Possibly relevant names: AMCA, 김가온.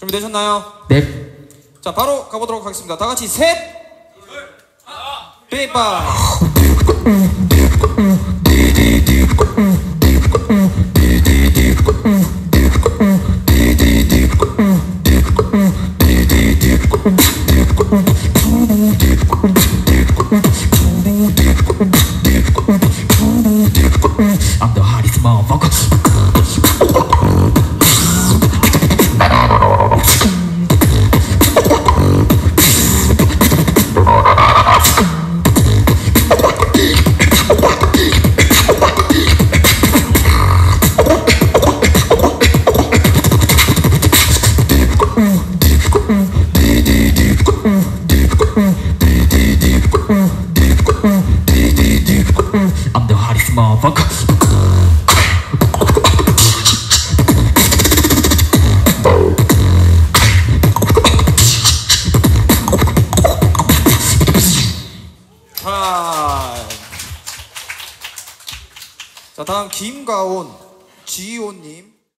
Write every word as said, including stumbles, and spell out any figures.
준비되셨나요? 네. 자, 바로 가보도록 하겠습니다. 다 같이 셋, 둘, 하나, 삐빠. I'm the hottest motherfucker. I'm the hottest motherfucker. 자, 다음 김가온, 지온님.